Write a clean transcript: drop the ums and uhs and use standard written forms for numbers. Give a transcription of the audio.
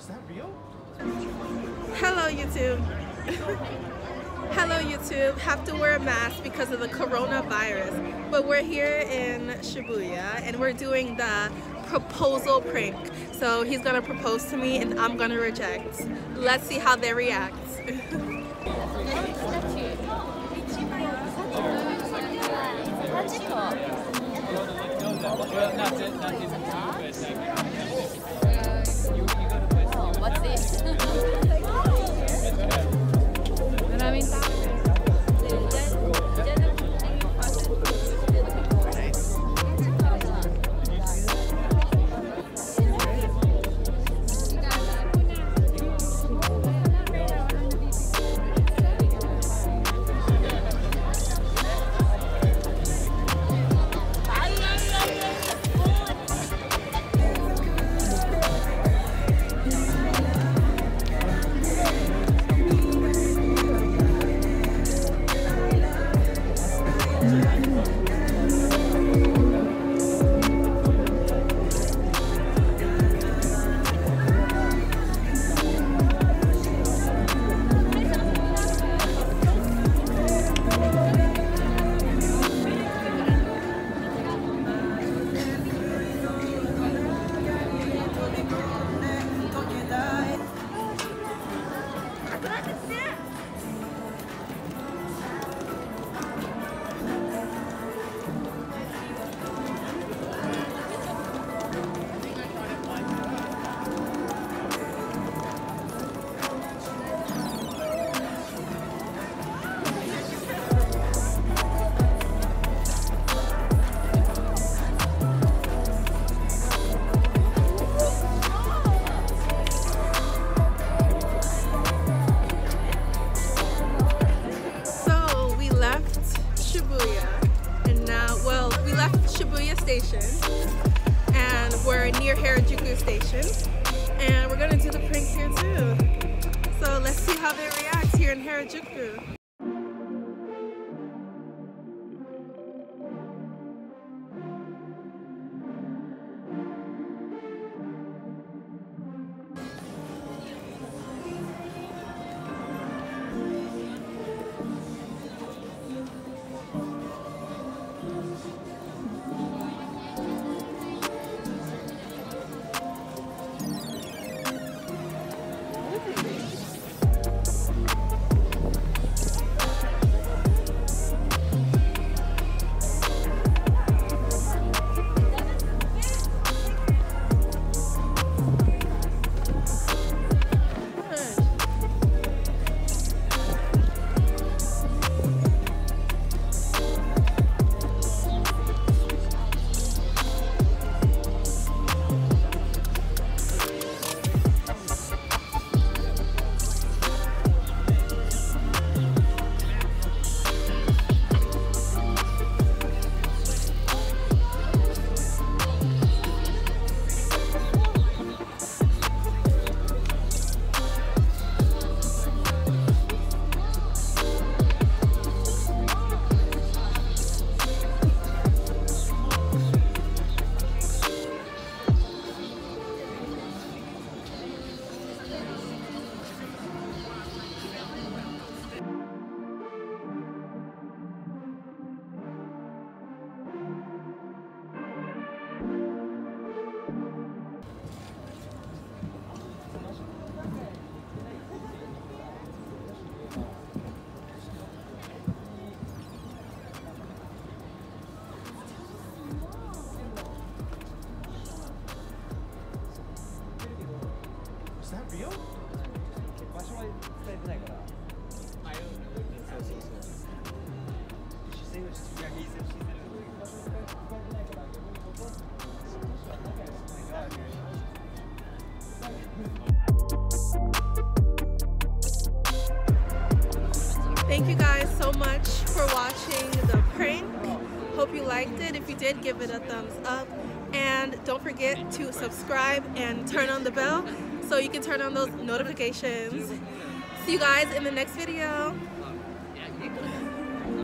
Is that real? Hello, YouTube. Hello, YouTube. Have to wear a mask because of the coronavirus. But we're here in Shibuya and we're doing the proposal prank. So he's gonna propose to me and I'm gonna reject. Let's see how they react. Oh, what's this? And we're near Harajuku station and we're gonna do the prank here too. So let's see how they react here in Harajuku. Thank you guys so much for watching the prank. Hope you liked it. If you did, give it a thumbs up. And don't forget to subscribe and turn on the bell so you can turn on those notifications. See you guys in the next video.